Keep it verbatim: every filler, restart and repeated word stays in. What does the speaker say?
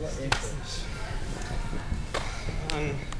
What is this? Um,